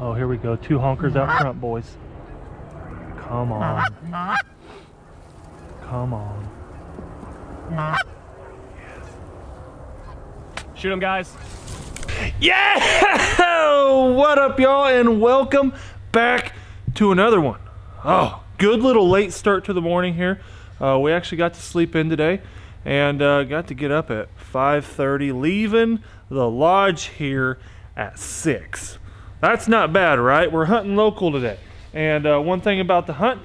Oh, here we go. Two honkers out front, boys. Come on. Come on. Shoot them, guys. Yeah! What up, y'all? And welcome back to another one. Oh, good little late start to the morning here. We actually got to sleep in today and got to get up at 5:30, leaving the lodge here at 6. That's not bad, right? We're hunting local today. And one thing about the hunt,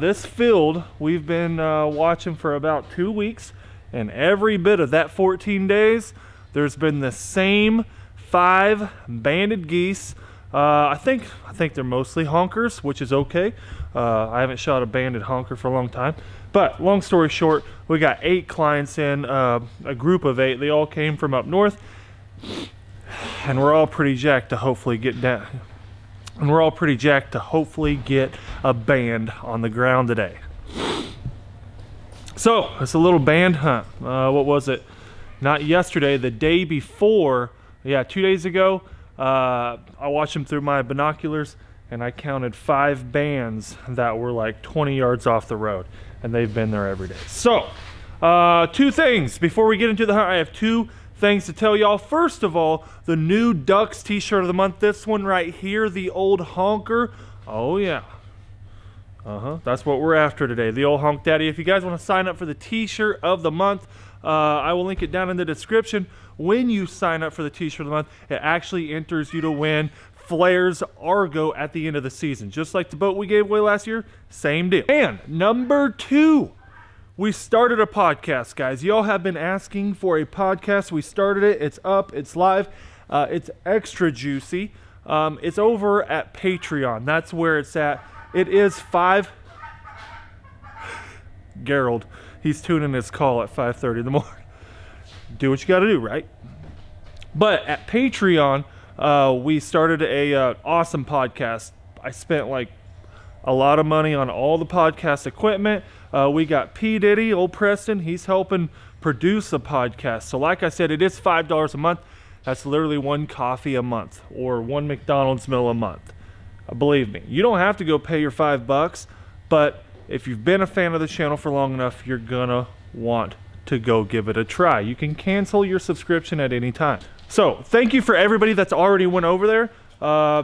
this field we've been watching for about 2 weeks, and every bit of that 14 days, there's been the same 5 banded geese. I think they're mostly honkers, which is okay. I haven't shot a banded honker for a long time. But long story short, we got 8 clients in, a group of 8. They all came from up north. And we're all pretty jacked to hopefully get down. And we're all pretty jacked to hopefully get a band on the ground today. So it's a little band hunt. What was it? Not yesterday, the day before. Yeah, 2 days ago. I watched them through my binoculars, and I counted 5 bands that were like 20 yards off the road, and they've been there every day. So, 2 things before we get into the hunt. I have 2 things to tell y'all. First of all, the new Ducks t-shirt of the month, this one right here, the old honker. Oh yeah, that's what we're after today, the old honk daddy. If you guys want to sign up for the t-shirt of the month, I will link it down in the description. When you sign up for the t-shirt of the month, it actually enters you to win Flares Argo at the end of the season. Just like the boat we gave away last year, same deal. And number 2, we started a podcast, guys. Y'all have been asking for a podcast. We started it. It's up. It's live. It's extra juicy. It's over at Patreon. That's where it's at. It is 5... Gerald, he's tuning his call at 5:30 in the morning. Do what you got to do, right? But at Patreon, we started a awesome podcast. I spent like a lot of money on all the podcast equipment. We got P. Diddy, old Preston. He's helping produce a podcast. So like I said, it is $5 a month. That's literally 1 coffee a month or 1 McDonald's meal a month. Believe me, you don't have to go pay your $5, but if you've been a fan of the channel for long enough, you're gonna want to go give it a try. You can cancel your subscription at any time. So thank you for everybody that's already went over there.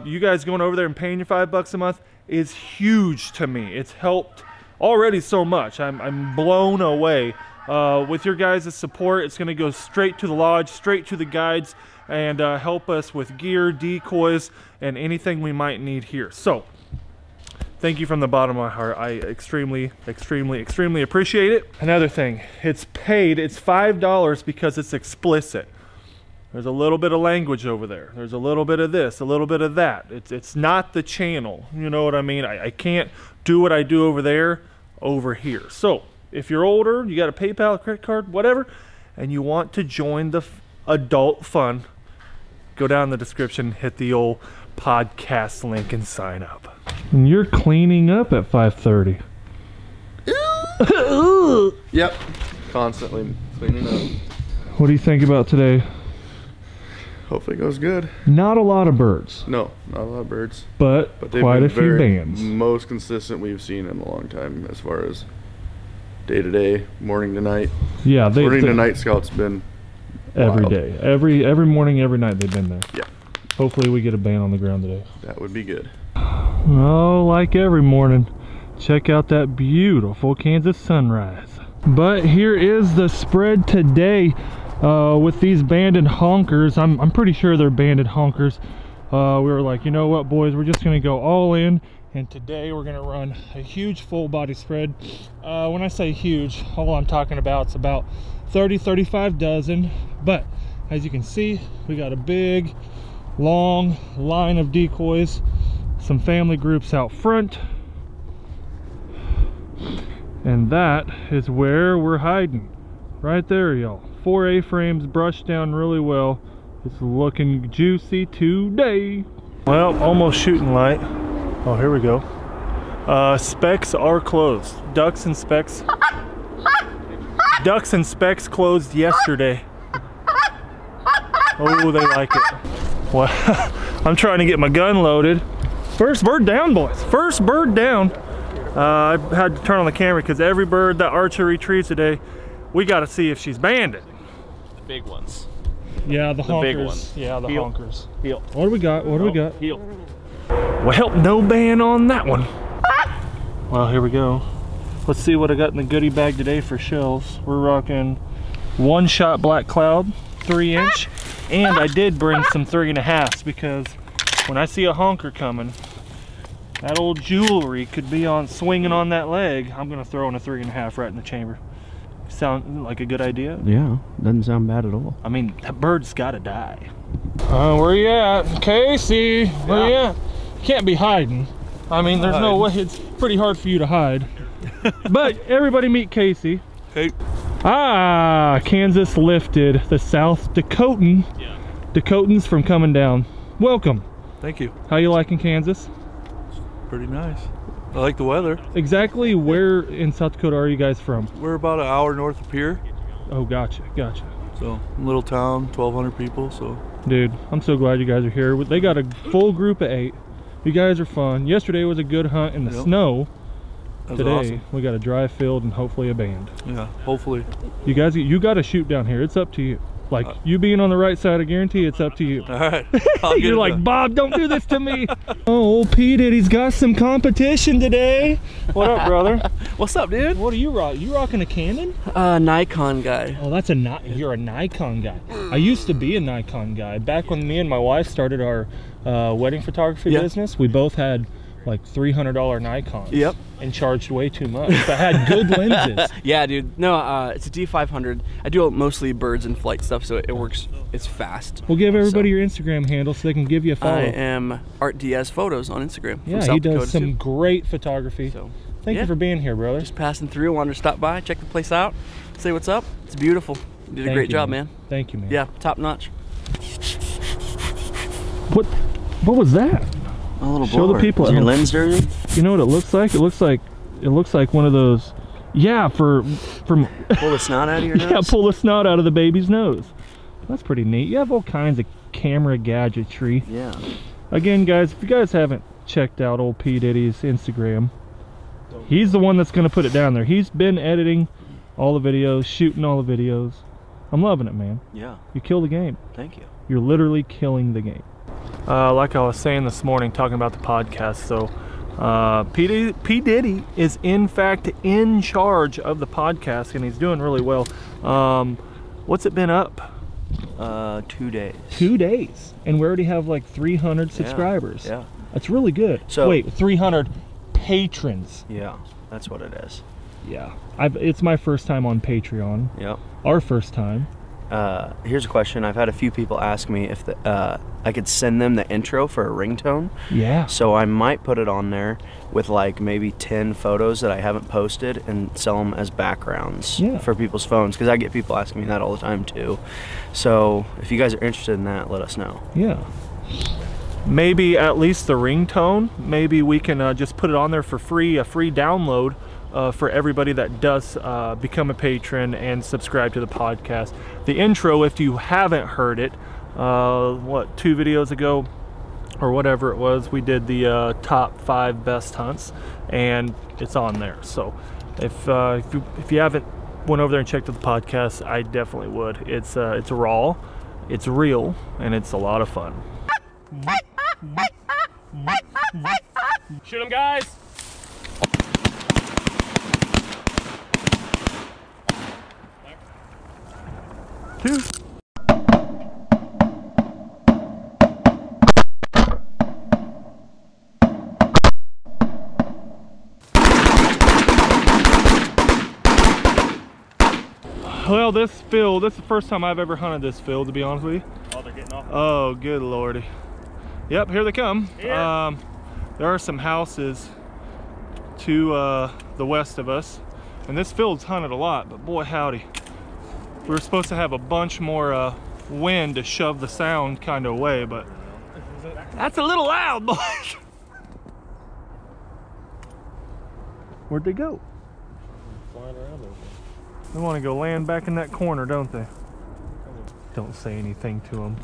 You guys going over there and paying your $5 a month is huge to me. It's helped already so much. I'm blown away with your guys' support. It's gonna go straight to the lodge, straight to the guides, and help us with gear, decoys, and anything we might need here. So thank you from the bottom of my heart. I extremely, extremely, extremely appreciate it. Another thing, it's paid. It's $5 because it's explicit. There's a little bit of language over there. There's a little bit of this, a little bit of that. It's not the channel. You know what I mean? I can't do what I do over there, over here. So if you're older, you got a PayPal, a credit card, whatever, and you want to join the adult fun, go down in the description, hit the old podcast link, and sign up. And you're cleaning up at 5:30. Yep, constantly cleaning up. What do you think about today? Hopefully it goes good. Not a lot of birds. No, not a lot of birds. But quite a few bands. Most consistent we've seen in a long time as far as day to day, morning to night. Yeah, morning to night scout's been every wild. Day. Every morning, every night they've been there. Yeah. Hopefully we get a band on the ground today. That would be good. Oh, like every morning, check out that beautiful Kansas sunrise. But here is the spread today with these banded honkers. I'm pretty sure they're banded honkers. We were like, you know what, boys, we're just gonna go all in, and today we're gonna run a huge full body spread. When I say huge, all I'm talking about is about 30-35 dozen. But as you can see, we got a big long line of decoys, some family groups out front, and that is where we're hiding right there, y'all. 4 A-frames brushed down really well. It's looking juicy today. Well, almost shooting light. Oh, here we go. Specs are closed. Ducks and Specs. Ducks and Specs closed yesterday. Oh, they like it. Wow. I'm trying to get my gun loaded. First bird down, boys. First bird down. I had to turn on the camera because every bird that Archer retrieved today, we got to see if she's banded. The big ones. Yeah, the honkers. The big ones. Yeah, the heel. Honkers. Heel. What do we got? What do we got? Heel. Well, no ban on that one. Well, here we go. Let's see what I got in the goodie bag today for shells. We're rocking one shot black cloud, 3 inch, and I did bring some 3.5s because when I see a honker coming, that old jewelry could be on swinging on that leg. I'm gonna throw in a 3.5 right in the chamber. Sound like a good idea? Yeah, doesn't sound bad at all. I mean, that bird's gotta die. Where you at, Casey? Where you at? Can't be hiding. I mean, there's no way. It's pretty hard for you to hide. But everybody meet Casey. Hey. Ah, Kansas lifted the South Dakotan. Yeah. Dakotans from coming down. Welcome. Thank you. How you liking Kansas? It's pretty nice. I like the weather. Exactly where in South Dakota are you guys from? We're about an hour north of Pierre. Oh, gotcha, gotcha. So, little town, 1,200 people, so. Dude, I'm so glad you guys are here. They got a full group of 8. You guys are fun. Yesterday was a good hunt in the snow. Today awesome. We got a dry field and hopefully a band. Yeah, hopefully. You guys, you got to shoot down here. It's up to you. Like you being on the right side, I guarantee it's up to you. All right. You're like done. Bob, don't do this to me. Oh, P. Diddy's got some competition today. What up, brother? What's up, dude? What are you rocking? You rocking a Canon? Nikon guy. Oh, that's a you're a Nikon guy. I used to be a Nikon guy. Back when me and my wife started our wedding photography business, we both had like $300 Nikons. Yep. And charged way too much. But had good lenses. Yeah, dude. No, it's a D500. I do mostly birds and flight stuff, so it works. It's fast. We'll give everybody your Instagram handle so they can give you a follow. I am Art Diaz Photos on Instagram. Yeah, he does some great photography. So, thank you for being here, brother. Just passing through. Wanted to stop by, check the place out, say what's up. It's beautiful. You did a great job, man. Thank you, man. Yeah, top notch. What was that? A little blur. Show the people. Is your lens dirty? You know what it looks like? It looks like one of those. Yeah, from pull the snot out of your nose. Yeah, pull the snot out of the baby's nose. That's pretty neat. You have all kinds of camera gadgetry. Yeah. Again, guys, if you guys haven't checked out old P. Diddy's Instagram, he's the one that's gonna put it down there. He's been editing all the videos, shooting all the videos. I'm loving it, man. Yeah. You kill the game. Thank you. You're literally killing the game. Like I was saying this morning, talking about the podcast, so P. Diddy is in fact in charge of the podcast, and he's doing really well. What's it been up? 2 days. 2 days, and we already have like 300 subscribers. Yeah, that's really good. So wait, 300 patrons. Yeah, that's what it is. Yeah, it's my first time on Patreon. Yeah, our first time. Here's a question. I've had a few people ask me if I could send them the intro for a ringtone. Yeah. So I might put it on there with like maybe 10 photos that I haven't posted and sell them as backgrounds for people's phones, because I get people asking me that all the time too. So if you guys are interested in that, let us know. Yeah. Maybe at least the ringtone. Maybe we can just put it on there for free, a free download. For everybody that does become a patron and subscribe to the podcast. The intro, if you haven't heard it, what, 2 videos ago or whatever it was, we did the top 5 best hunts, and it's on there. So if you haven't went over there and checked out the podcast, I definitely would. It's raw, it's real, and it's a lot of fun. Shoot 'em, guys. Two. Well, this field, this is the first time I've ever hunted this field, to be honest with you. Oh, they're getting off. Oh, good lordy. Yep, here they come. Yeah. There are some houses to the west of us, and this field's hunted a lot, but boy howdy. We were supposed to have a bunch more wind to shove the sound kind of away, but that's a little loud, boys. Where'd they go? Flying around over. They want to go land back in that corner, don't they? Don't say anything to them.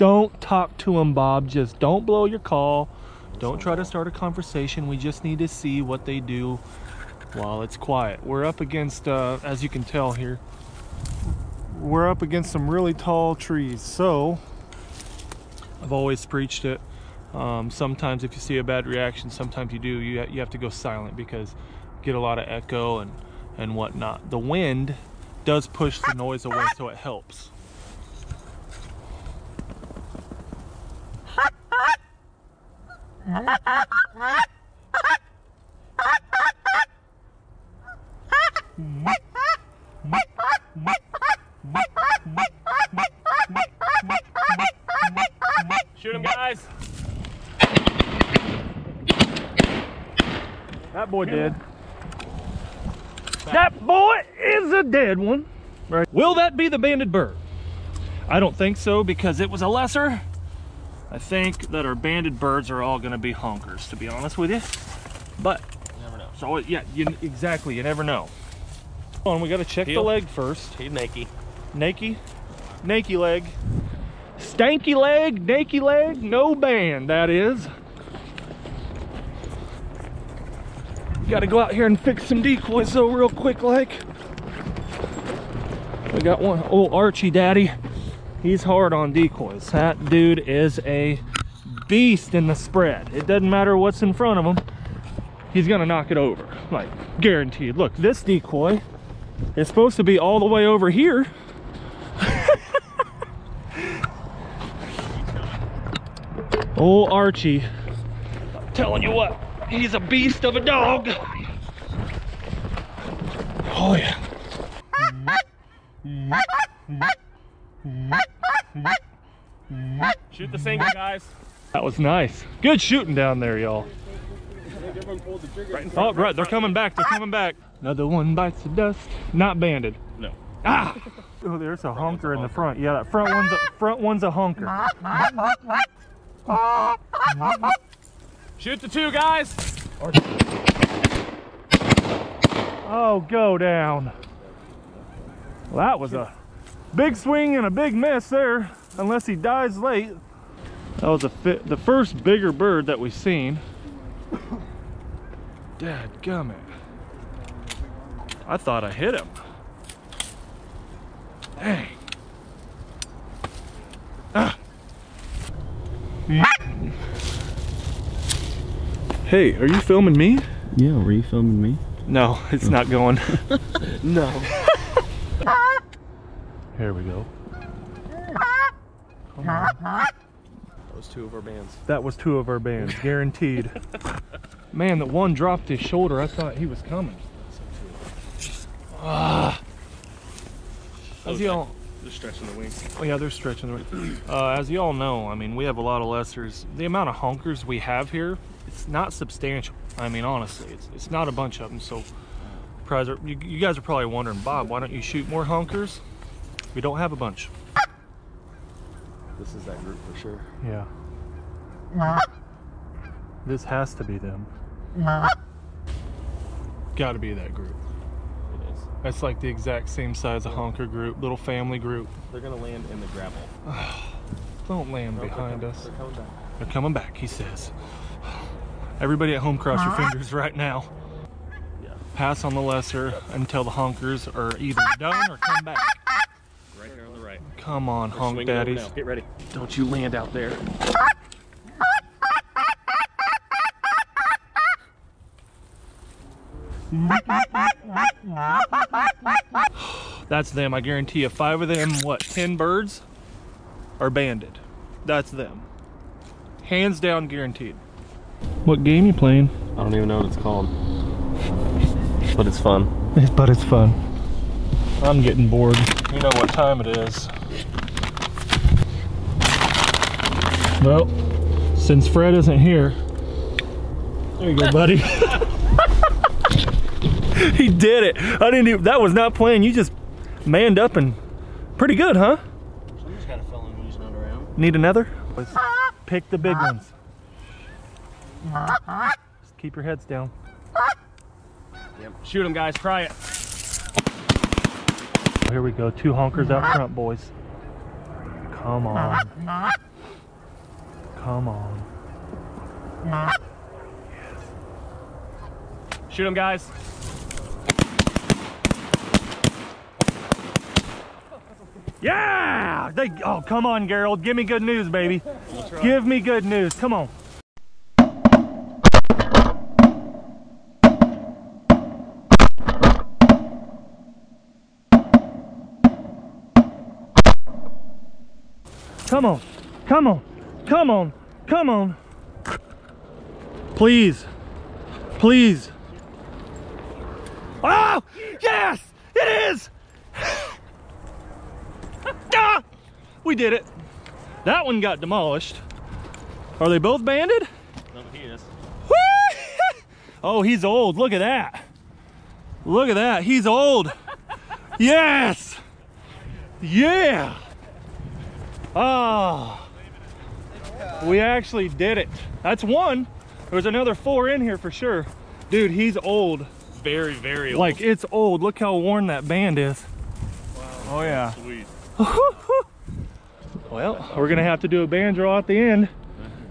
don't talk to them, Bob. Just don't blow your call. Don't try to start a conversation. We just need to see what they do while it's quiet. We're up against, as you can tell here, we're up against some really tall trees. So I've always preached it. Sometimes if you see a bad reaction, sometimes you do, you have to go silent because you get a lot of echo and whatnot. The wind does push the noise away, so it helps. Shoot him, guys. That boy dead. That boy is a dead one. Right. Will that be the banded bird? I don't think so, because it was a lesser. I think that our banded birds are all going to be honkers, to be honest with you. But you never know. So yeah, exactly. You never know. Hold on, we got to check the leg first. He's nakey. Nakey? Nakey leg. Stanky leg, nakey leg, no band, that is. Gotta go out here and fix some decoys though real quick like. We got one, old Archie Daddy. He's hard on decoys. That dude is a beast in the spread. It doesn't matter what's in front of him. He's gonna knock it over, like guaranteed. Look, this decoy is supposed to be all the way over here. Old Archie, I'm telling you what, he's a beast of a dog. Oh yeah. Shoot the single, guys. That was nice. Good shooting down there, y'all. Oh, right, they're coming back, they're coming back. Another one bites the dust. Not banded. No. Ah! Oh, there's a honker in the front. Yeah, that front one's a honker. Shoot the two, guys. Oh, go down. Well, that was a big swing and a big miss there, unless he dies late. That was the first bigger bird that we've seen. Dadgummit. I thought I hit him. Dang. Ah. Hey, are you filming me? Yeah, were you filming me? No, it's not going. No. Here we go. Come on. That was two of our bands. That was two of our bands, guaranteed. Man, that one dropped his shoulder. I thought he was coming. How's y'all? They're stretching the wings. Oh yeah, they're stretching the wings. As you all know, I mean, we have a lot of lessers. The amount of honkers we have here, it's not substantial. I mean, honestly, it's not a bunch of them. So, you guys are probably wondering, Bob, why don't you shoot more honkers? We don't have a bunch. This is that group for sure. Yeah. This has to be them. Gotta be that group. That's like the exact same size of honker group, little family group. They're gonna land in the gravel. Don't land behind us. They're coming back. They're coming back, he says. Everybody at home, cross your fingers right now. Yeah. Pass on the lesser until the honkers are either done or come back. Right here on the right. Come on, honk daddies. Get ready. Don't you land out there. That's them. I guarantee you, 5 of them, what, 10 birds are banded. That's them, hands down, guaranteed. What game you playing? I don't even know what it's called, but it's fun. I'm getting bored. You know what time it is. Well, since Fred isn't here, there you go, buddy. He did it. I didn't even, that was not planned. You just manned up and pretty good, huh? Someone's got a felon when he's not around. Need another? Let's pick the big ones. Just keep your heads down. Yep. Shoot them, guys. Try it. Here we go. 2 honkers out front, boys. Come on. Come on. Yes. Shoot him, guys. Yeah! Oh, come on, Gerald. Give me good news, baby. Give me good news. Come on. Come on. Come on. Come on. Come on. Please. Please. Oh! Yes! It is! Ah, we did it. That one got demolished. Are they both banded? No, he is. Oh, he's old. Look at that. Look at that. He's old. Yes. Yeah. Oh, we actually did it. That's one. There was another four in here for sure. Dude, he's old. Very, very old. Like, it's old. Look how worn that band is. Wow. Oh, yeah. Sweet. Well, we're gonna have to do a band draw at the end.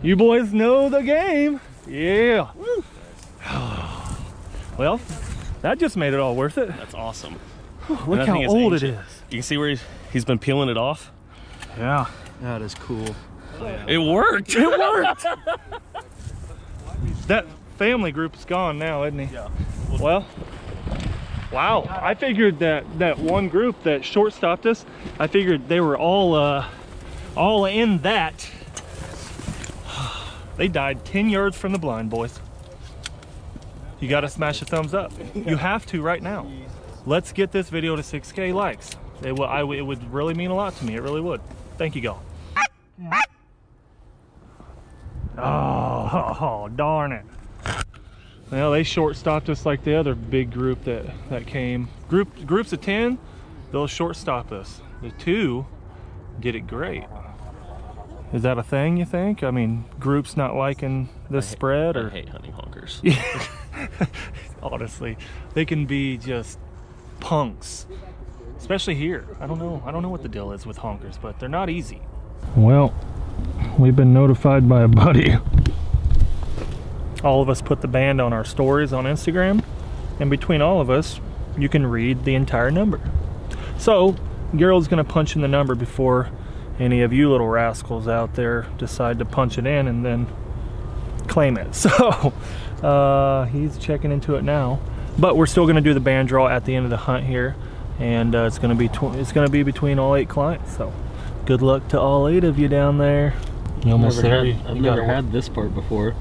You boys know the game. Yeah. Well, that just made it all worth it. That's awesome. Look how old it is. You can see where he's been peeling it off. Yeah, that is cool. It worked. It worked. That family group's gone now, isn't he? Yeah. Well, wow, I figured that one group that short stopped us, I figured they were all in that. They died 10 yards from the blind, boys. You gotta smash a thumbs up. You have to right now. Let's get this video to 6K likes. It would really mean a lot to me, it really would. Thank you, y'all. Oh, darn it. Well, they short stopped us like the other big group that came. Groups of 10, they'll short stop us. The two did it great. Is that a thing, you think? I mean, groups not liking this spread? I hate hunting honkers. Yeah. Honestly, they can be just punks. Especially here. I don't know what the deal is with honkers, but they're not easy. Well, we've been notified by a buddy. All of us put the band on our stories on Instagram, and between all of us, you can read the entire number. So, Gerald's gonna punch in the number before any of you little rascals out there decide to punch it in and then claim it. So, he's checking into it now. But we're still gonna do the band draw at the end of the hunt here, and it's gonna be between all 8 clients. So, good luck to all 8 of you down there. You almost there. I've never had this part before.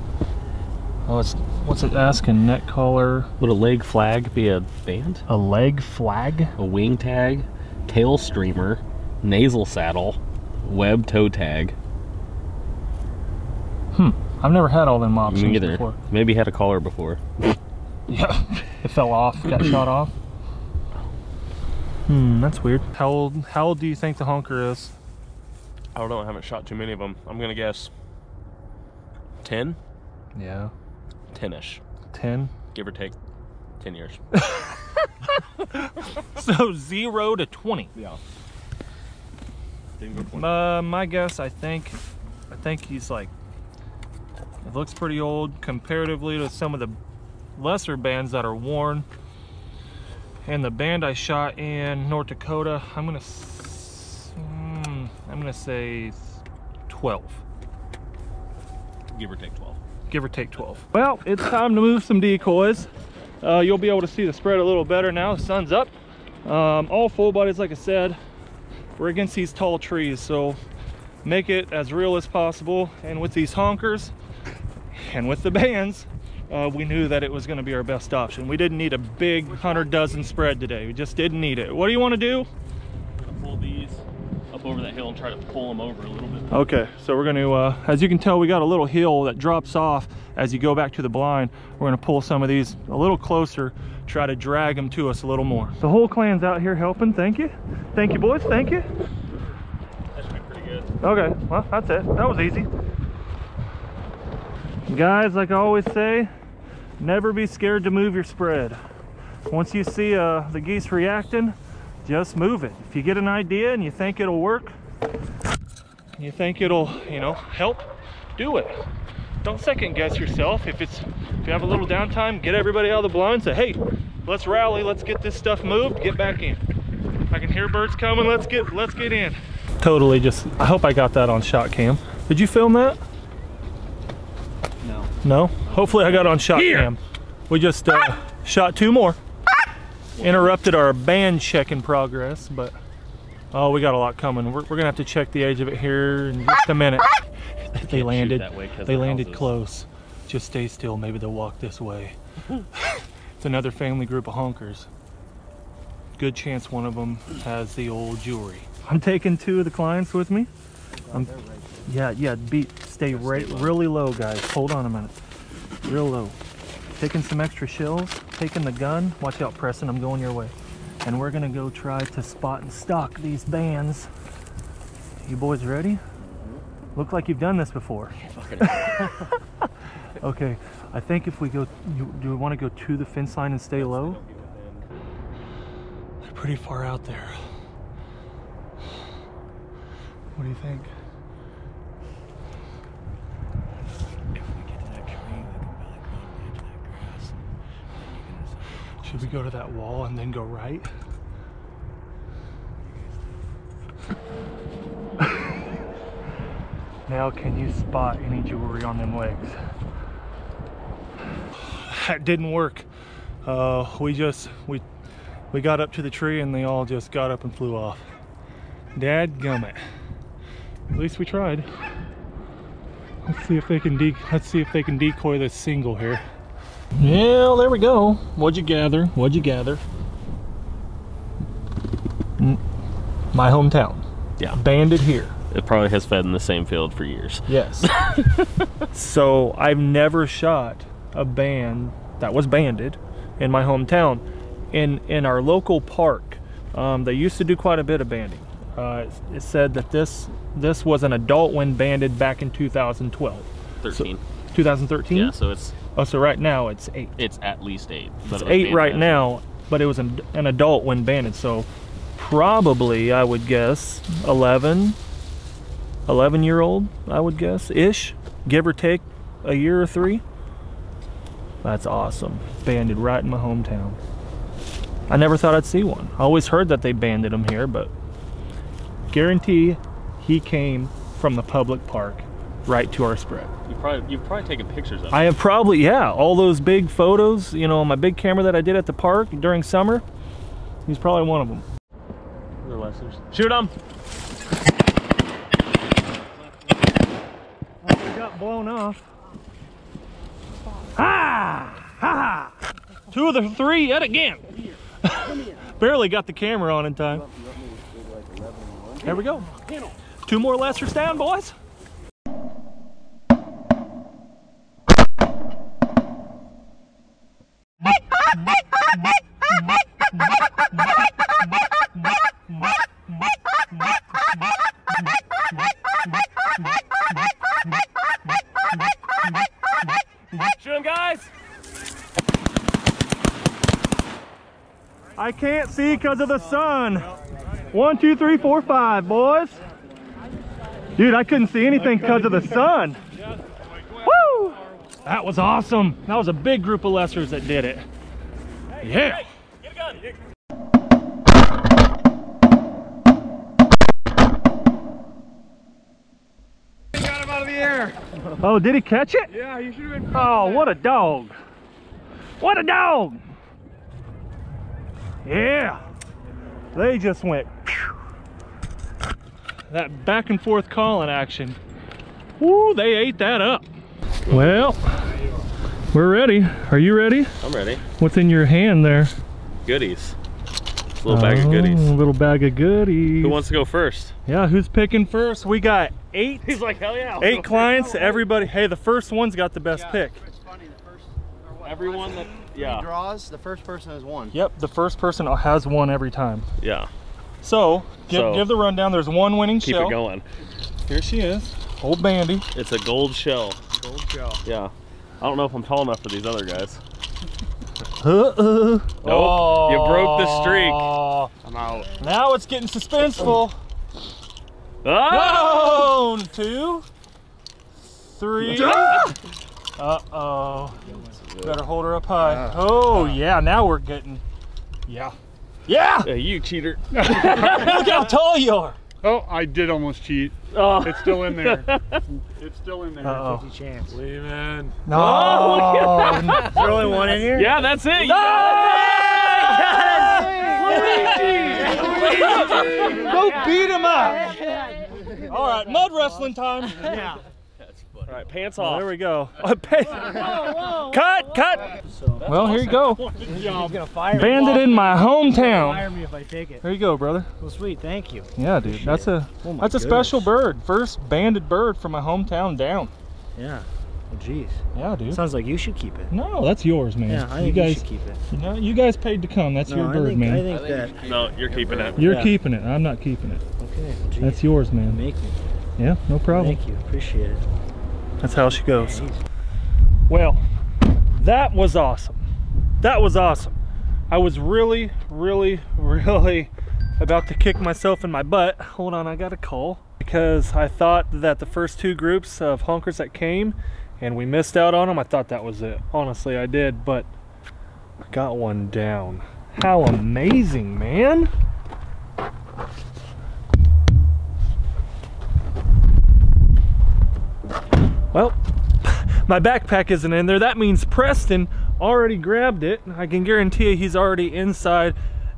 Oh, what's it asking? Neck collar. Would a leg flag be a band? A leg flag? A wing tag, tail streamer, nasal saddle, web toe tag. Hmm. I've never had all them options before. Maybe had a collar before. Yeah. It fell off, got shot off. Hmm, that's weird. How old do you think the honker is? I don't know. I haven't shot too many of them. I'm going to guess 10? Yeah. 10-ish. 10? Give or take 10 years. So 0 to 20. Yeah. My guess, I think he's like, it looks pretty old comparatively to some of the lesser bands that are worn. And the band I shot in North Dakota, I'm gonna say 12. Give or take 12. Give or take 12. Well, it's time to move some decoys. You'll be able to see the spread a little better now. The sun's up. All full bodies, like I said, we're against these tall trees, so make it as real as possible. And with these honkers and with the bands, we knew that it was going to be our best option. We didn't need a big 100 dozen spread today. We just didn't need it. What do you want to do? We're going to pull these up over the hill and try to pull them over a little bit. Okay, so we're going to, as you can tell, we got a little hill that drops off as you go back to the blind. We're going to pull some of these a little closer, try to drag them to us a little more. The whole clan's out here helping. Thank you. Thank you, boys. Thank you. That should be pretty good. Okay, well, that's it. That was easy. Guys, like I always say, never be scared to move your spread. Once you see the geese reacting, just move it. If you get an idea and you think it'll work, you think it'll, you know, help, do it. Don't second guess yourself. If you have a little downtime, get everybody out of the blind. Say, hey, let's rally, let's get this stuff moved, get back in. I can hear birds coming, let's get in. Totally just, I hope I got that on shot cam. Did you film that? No. No? Hopefully I got on shot cam. We just shot two more. Interrupted our band check in progress, but oh, we got a lot coming. We're gonna have to check the age of it here in just a minute. They landed close. Just stay still, maybe they'll walk this way. It's another family group of honkers. Good chance one of them has the old jewelry. I'm taking two of the clients with me. Right stay really low, guys. Hold on a minute. Real low. Taking some extra shells, taking the gun. Watch out, Preston, I'm going your way. And we're gonna go try to spot and stalk these bands. You boys ready? Mm-hmm. Look like you've done this before. Okay, I think if we go, do we wanna go to the fence line and stay low? They're pretty far out there. What do you think? Should we go to that wall and then go right? Now can you spot any jewelry on them legs? That didn't work. We got up to the tree and they all just got up and flew off. Dadgummit. At least we tried. Let's see if they can decoy this single here. Well, there we go. What'd you gather? What'd you gather? My hometown. Yeah. Banded here. It probably has fed in the same field for years. Yes. So I've never shot a band that was banded in my hometown. In our local park, they used to do quite a bit of banding. It said that this was an adult when banded back in 2012. 13. So, 2013? Yeah, so it's... Oh, so right now it's 8. It's at least 8. It's 8 right now, but it was an adult when banded, so probably, I would guess, 11-year-old, I would guess, ish, give or take a year or 3. That's awesome. Banded right in my hometown. I never thought I'd see one. I always heard that they banded them here, but guarantee he came from the public park right to our spread. You've probably taken pictures of it. I have probably, yeah. All those big photos, you know, my big camera that I did at the park during summer, he's probably one of them. Shoot him! I got blown off. Ah! Ha ha! 2 of the 3 yet again! Barely got the camera on in time. There we go. 2 more lessers down, boys. Shoot him, guys! I can't see because of the sun. 1, 2, 3, 4, 5, boys. Dude, I couldn't see anything because of the sun. Woo! That was awesome. That was a big group of lessers that did it. Yeah. Get a gun. He got him out of the air. Oh, did he catch it? Yeah, you should have been. Oh, what a dog. What a dog. Yeah. They just went. Pew. That back and forth calling action. Woo, they ate that up. Well. We're ready. Are you ready? I'm ready. What's in your hand there? Goodies. It's a little bag of goodies. A little bag of goodies. Who wants to go first? Yeah, who's picking first? We got 8. He's like, hell yeah. 8 clients, everybody. Hey, the first one's got the best pick. It's funny, the first, or what, everyone that draws, the first person has won. Yep, the first person has won every time. Yeah. So, give the rundown. There's one winning shell. Keep it going. Here she is. Old Bandy. It's a gold shell. Gold shell. Yeah. I don't know if I'm tall enough for these other guys. Nope. Oh, you broke the streak. I'm out. Now it's getting suspenseful. Oh! 1, 2. 3. Uh-oh. Better hold her up high. Oh, yeah, now we're getting... Yeah. Yeah! Hey, you cheater. Look how tall you are! Oh, I did almost cheat. Oh. It's still in there. It's still in there. 50 chance. Leave it. No! Oh, there's only one in here? Yeah, that's it! No! Go beat him up! Alright, mud wrestling time. Yeah. All right, pants off. There we go. Cut! Well, here you go. He's gonna fire Bandit in my hometown. Fire me if I take it. Here you go, brother. Well, sweet, thank you. Yeah, dude, that's a special bird. First banded bird from my hometown down. Yeah. Well, geez. Yeah, dude. Sounds like you should keep it. No, that's yours, man. Yeah, I think you should keep it. No, you guys paid to come. That's your bird, man. You're keeping it. You're keeping it. I'm not keeping it. Okay. Geez. That's yours, man. Make me. Yeah, no problem. Thank you. Appreciate it. That's how she goes. Well, that was awesome. That was awesome. I was really, really, really about to kick myself in my butt. Hold on, I got a call. Because I thought that the first two groups of honkers that came and we missed out on them, I thought that was it. Honestly, I did, but I got one down. How amazing, man. Well, my backpack isn't in there. That means Preston already grabbed it. I can guarantee you he's already inside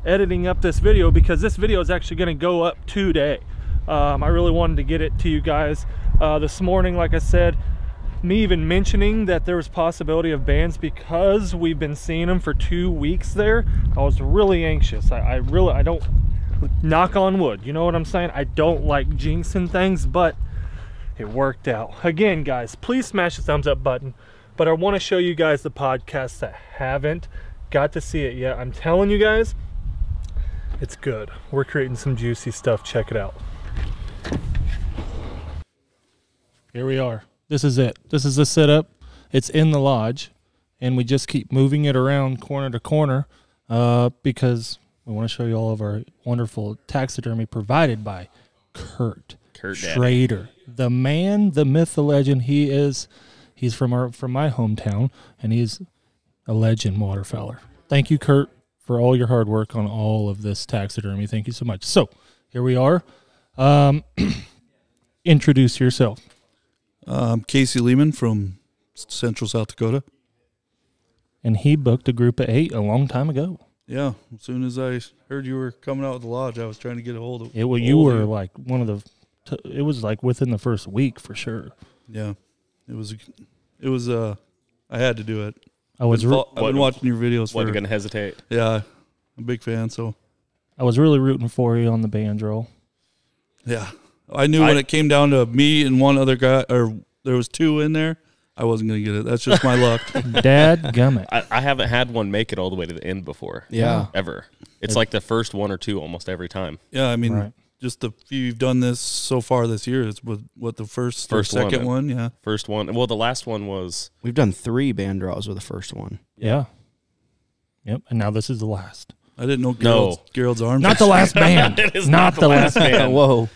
editing up this video because this video is actually gonna go up today. I really wanted to get it to you guys this morning. Like I said, me even mentioning that there was possibility of bans because we've been seeing them for 2 weeks there, I was really anxious. I don't, knock on wood, you know what I'm saying? I don't like jinxing things, but it worked out. Again, guys, please smash the thumbs up button, but I want to show you guys the podcasts that haven't got to see it yet. I'm telling you guys, it's good. We're creating some juicy stuff. Check it out. Here we are. This is it. This is the setup. It's in the lodge, and we just keep moving it around corner to corner because we want to show you all of our wonderful taxidermy provided by Kurt Schrader. The man, the myth, the legend. He is, he's from my hometown, and he's a legend waterfowler. Thank you, Kurt, for all your hard work on all of this taxidermy. Thank you so much. So here we are. Introduce yourself. I'm Casey Lehman from Central South Dakota. And he booked a group of 8 a long time ago. Yeah, as soon as I heard you were coming out of the lodge, I was trying to get a hold of you. Well, you were like one of the... It was like within the first week for sure. Yeah, it was I had to do it. I've been watching your videos. Wasn't gonna hesitate. Yeah, I'm a big fan, so I was really rooting for you on the band roll. Yeah, I knew when it came down to me and one other guy, or there was 2 in there, I wasn't gonna get it. That's just my luck. Dadgummit. I haven't had one make it all the way to the end before. Yeah, ever. It's like the first 1 or 2 almost every time. Yeah, I mean. Right. Just the few you've done this so far this year. It's what the first second one, yeah. First one. Well, the last one was we've done 3 band draws with the first one. Yeah. Yep. And now this is the last. I didn't know Gerald's arm. Not the last band. It is not the last band. Whoa.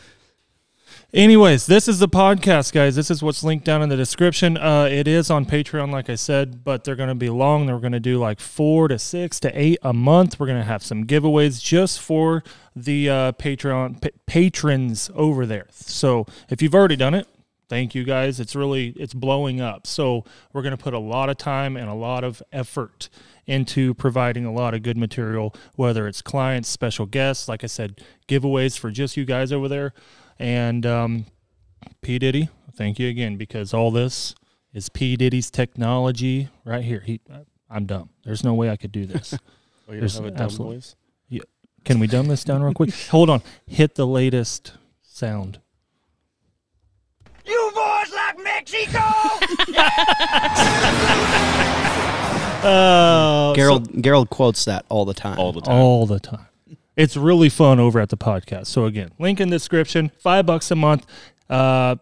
Anyways, this is the podcast, guys. This is what's linked down in the description. It is on Patreon, like I said, but they're going to be long. They're going to do like 4 to 6 to 8 a month. We're going to have some giveaways just for the Patreon patrons over there. So if you've already done it, thank you, guys. It's blowing up. So we're going to put a lot of time and a lot of effort into providing a lot of good material, whether it's clients, special guests, like I said, giveaways for just you guys over there. And P. Diddy, thank you again, because all this is P. Diddy's technology right here. I'm dumb. There's no way I could do this. Oh, you don't have a dumb voice? Yeah. Can we dumb this down real quick? Hold on. Hit the latest sound. You voice like Mexico! Gerald quotes that all the time. All the time. All the time. It's really fun over at the podcast. So again, link in the description, $5 a month.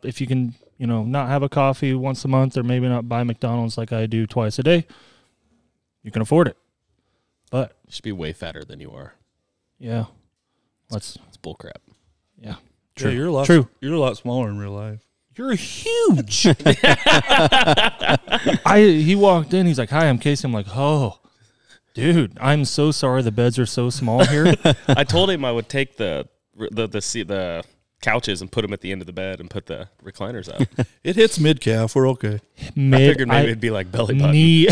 If you can, you know, not have a coffee once a month or maybe not buy McDonald's like I do twice a day, you can afford it. But you should be way fatter than you are. Yeah. That's bull crap. Yeah. True. Yeah, you're a lot smaller in real life. you're huge. He walked in. He's like, hi, I'm Casey. I'm like, oh, dude, I'm so sorry. The beds are so small here. I told him I would take the couches and put them at the end of the bed and put the recliners up. It hits mid-calf. We're okay. I figured maybe it'd be like belly button. Knee.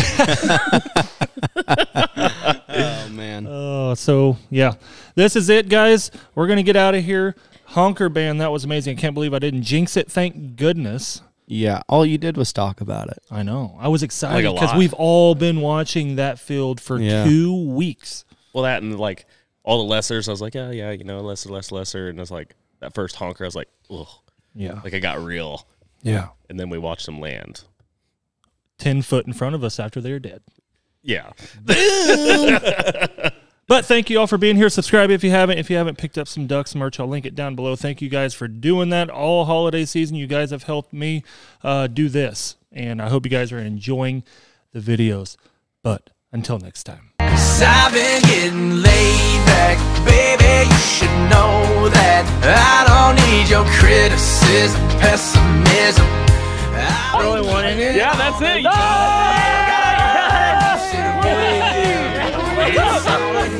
Oh, man. So, yeah. This is it, guys. We're going to get out of here. Honker Band, that was amazing. I can't believe I didn't jinx it. Thank goodness. Yeah, all you did was talk about it. I know. I was excited because we've all been watching that field for 2 weeks. Well, that and, like, all the lessers. I was like, oh, yeah, you know, lesser, lesser, lesser. And I was like, that first honker, I was like, ugh. Yeah. Like, I got real. Yeah. And then we watched them land 10 foot in front of us after they were dead. Yeah. But thank you all for being here. Subscribe if you haven't. If you haven't picked up some Ducks merch, I'll link it down below. Thank you guys for doing that. All holiday season, you guys have helped me do this. And I hope you guys are enjoying the videos. But until next time. 'Cause I've been getting laid back, baby, you should know that I don't need your criticism, pessimism. I really wanted it. Yeah, that's it. No!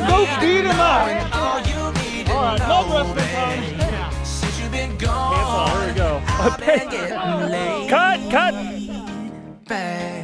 Go beat him up. All right, no wrestling time. Since you've been gone, here we go. Cut, cut.